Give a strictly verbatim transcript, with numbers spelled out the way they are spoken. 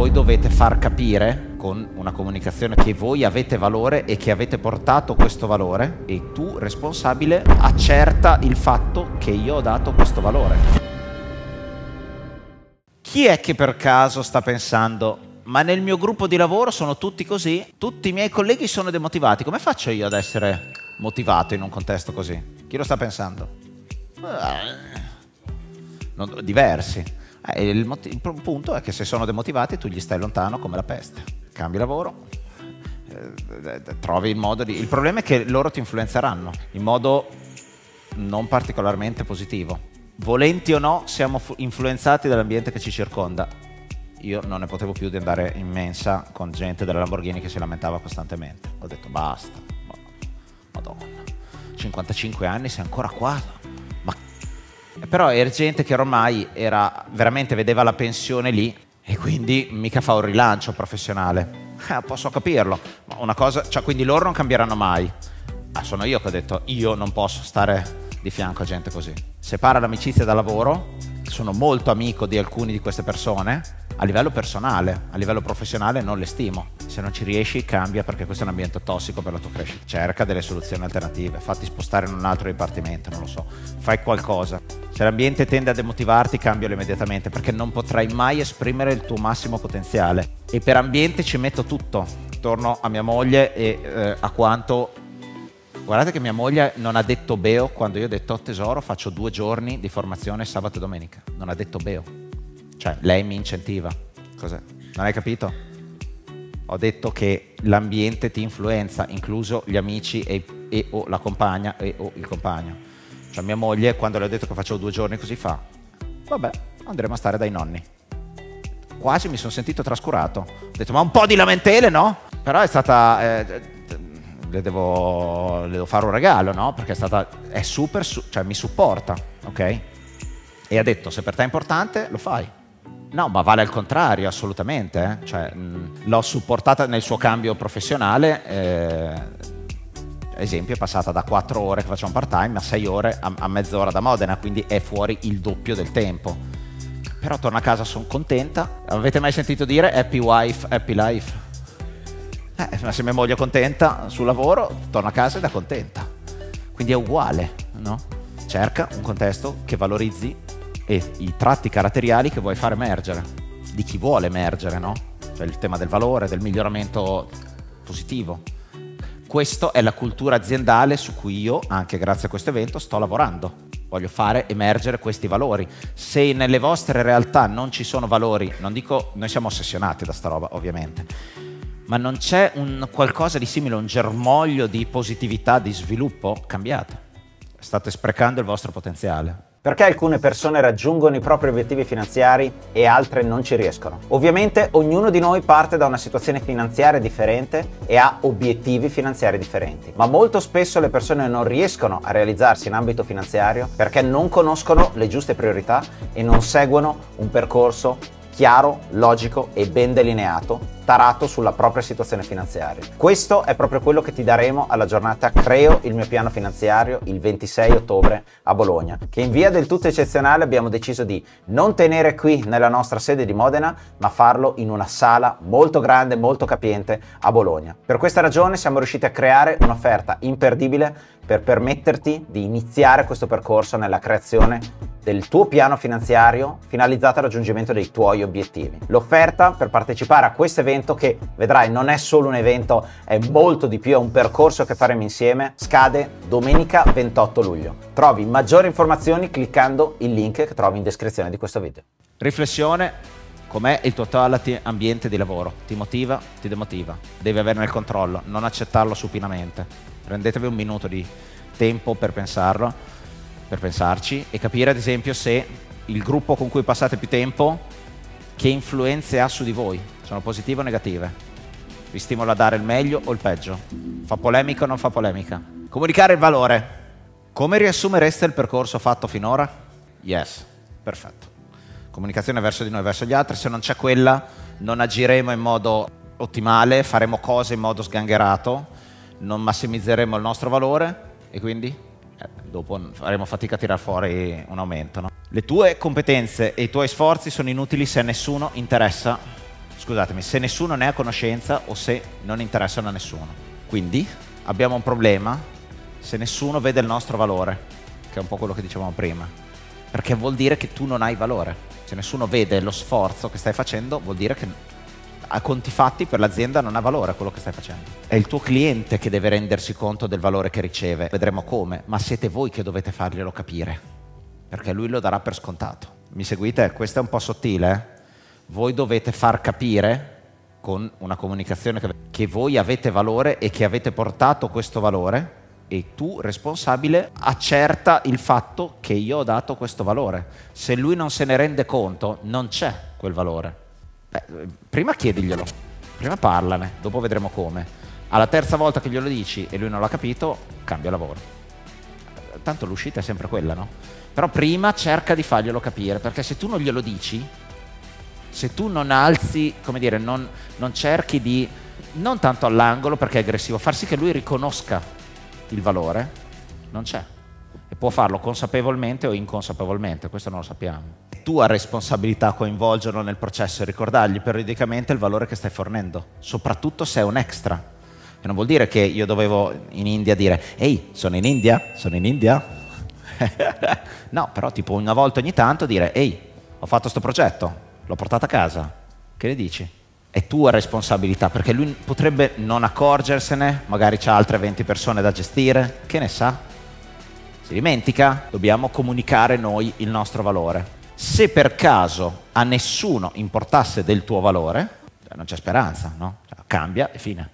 voi dovete far capire con una comunicazione che voi avete valore e che avete portato questo valore, e tu, responsabile, accerta il fatto che io ho dato questo valore. Chi è che per caso sta pensando: ma nel mio gruppo di lavoro sono tutti così, tutti i miei colleghi sono demotivati, come faccio io ad essere motivato in un contesto così? Chi lo sta pensando? Non, diversi. Eh, il, il punto è che se sono demotivati tu gli stai lontano come la peste. Cambi lavoro, eh, trovi il modo di... Il problema è che loro ti influenzeranno in modo non particolarmente positivo. Volenti o no, siamo influenzati dall'ambiente che ci circonda. Io non ne potevo più di andare in mensa con gente della Lamborghini che si lamentava costantemente. Ho detto basta, madonna, cinquantacinque anni sei ancora qua. Ma... Però era gente che ormai era, veramente vedeva la pensione lì e quindi mica fa un rilancio professionale. Eh, posso capirlo, ma una cosa, cioè, quindi loro non cambieranno mai. Ah, sono io che ho detto io non posso stare di fianco a gente così. Separa l'amicizia dal lavoro. Sono molto amico di alcune di queste persone. A livello personale, a livello professionale non le stimo. Se non ci riesci cambia, perché questo è un ambiente tossico per la tua crescita. Cerca delle soluzioni alternative, fatti spostare in un altro dipartimento, non lo so, fai qualcosa. Se l'ambiente tende a demotivarti, cambialo immediatamente, perché non potrai mai esprimere il tuo massimo potenziale. E per ambiente ci metto tutto. Torno a mia moglie e eh, a quanto... Guardate che mia moglie non ha detto beo quando io ho detto oh, tesoro, faccio due giorni di formazione sabato e domenica. Non ha detto beo. Cioè, lei mi incentiva. Cos'è? Non hai capito? Ho detto che l'ambiente ti influenza, incluso gli amici e, e o la compagna e o il compagno. Cioè, mia moglie, quando le ho detto che facevo due giorni così, fa vabbè, andremo a stare dai nonni. Quasi mi sono sentito trascurato. Ho detto, ma un po' di lamentele, no? Però è stata... Eh, le, devo, le devo fare un regalo, no? Perché è stata... È super... Cioè, mi supporta, ok? E ha detto, se per te è importante, lo fai. No, ma vale al contrario, assolutamente. Eh? Cioè, l'ho supportata nel suo cambio professionale. Eh, ad esempio, è passata da quattro ore che faceva un part-time a sei ore a, a mezz'ora da Modena, quindi è fuori il doppio del tempo. Però torno a casa, sono contenta. Avete mai sentito dire happy wife, happy life? Eh, ma se mia moglie è contenta sul lavoro, torna a casa ed è contenta. Quindi è uguale, no? Cerca un contesto che valorizzi e i tratti caratteriali che vuoi far emergere, di chi vuole emergere, no? Cioè il tema del valore, del miglioramento positivo. Questa è la cultura aziendale su cui io, anche grazie a questo evento, sto lavorando. Voglio fare emergere questi valori. Se nelle vostre realtà non ci sono valori, non dico, noi siamo ossessionati da sta roba, ovviamente, ma non c'è un qualcosa di simile, un germoglio di positività, di sviluppo, cambiate. State sprecando il vostro potenziale. Perché alcune persone raggiungono i propri obiettivi finanziari e altre non ci riescono? Ovviamente ognuno di noi parte da una situazione finanziaria differente e ha obiettivi finanziari differenti, ma molto spesso le persone non riescono a realizzarsi in ambito finanziario perché non conoscono le giuste priorità e non seguono un percorso chiaro, logico e ben delineato, tarato sulla propria situazione finanziaria. Questo è proprio quello che ti daremo alla giornata Creo il mio piano finanziario il ventisei ottobre a Bologna, che in via del tutto eccezionale abbiamo deciso di non tenere qui nella nostra sede di Modena, ma farlo in una sala molto grande, molto capiente a Bologna. Per questa ragione siamo riusciti a creare un'offerta imperdibile per permetterti di iniziare questo percorso nella creazione del tuo piano finanziario finalizzato al raggiungimento dei tuoi obiettivi. L'offerta per partecipare a questo evento, che vedrai non è solo un evento, è molto di più, è un percorso che faremo insieme, scade domenica ventotto luglio. Trovi maggiori informazioni cliccando il link che trovi in descrizione di questo video. Riflessione: com'è il tuo attuale ambiente di lavoro? Ti motiva? Ti demotiva? Devi averne il controllo, non accettarlo supinamente. Prendetevi un minuto di tempo per pensarlo, per pensarci e capire ad esempio se il gruppo con cui passate più tempo che influenze ha su di voi, sono positive o negative, vi stimola a dare il meglio o il peggio, fa polemica o non fa polemica. Comunicare il valore: come riassumereste il percorso fatto finora? Yes, perfetto. Comunicazione verso di noi, verso gli altri. Se non c'è quella, non agiremo in modo ottimale, faremo cose in modo sgangherato, non massimizzeremo il nostro valore e quindi dopo faremo fatica a tirar fuori un aumento, no? Le tue competenze e i tuoi sforzi sono inutili se nessuno interessa scusatemi, se nessuno ne ha conoscenza o se non interessano a nessuno. Quindi abbiamo un problema se nessuno vede il nostro valore, che è un po' quello che dicevamo prima, perché vuol dire che tu non hai valore. Se nessuno vede lo sforzo che stai facendo, vuol dire che a conti fatti per l'azienda non ha valore quello che stai facendo. È il tuo cliente che deve rendersi conto del valore che riceve, vedremo come, ma siete voi che dovete farglielo capire, perché lui lo darà per scontato. Mi seguite? Questo è un po' sottile, eh? Voi dovete far capire con una comunicazione che, che voi avete valore e che avete portato questo valore, e tu, responsabile, accerta il fatto che io ho dato questo valore. Se lui non se ne rende conto, non c'è quel valore. Beh, prima chiediglielo, prima parlane, dopo vedremo come. Alla terza volta che glielo dici e lui non l'ha capito, cambia lavoro. Tanto l'uscita è sempre quella, no? Però prima cerca di farglielo capire, perché se tu non glielo dici, se tu non alzi, come dire, non, non cerchi di, non tanto all'angolo perché è aggressivo, far sì che lui riconosca il valore, non c'è. E può farlo consapevolmente o inconsapevolmente, questo non lo sappiamo. Tu hai responsabilità coinvolgerlo nel processo e ricordargli periodicamente il valore che stai fornendo, soprattutto se è un extra. E non vuol dire che io dovevo in India dire, ehi, sono in India, sono in India. No, però tipo una volta ogni tanto dire, ehi, ho fatto sto progetto, l'ho portata a casa, che ne dici? È tua responsabilità, perché lui potrebbe non accorgersene, magari c'ha altre venti persone da gestire, che ne sa? Si dimentica? Dobbiamo comunicare noi il nostro valore. Se per caso a nessuno importasse del tuo valore, non c'è speranza, no? Cambia e fine.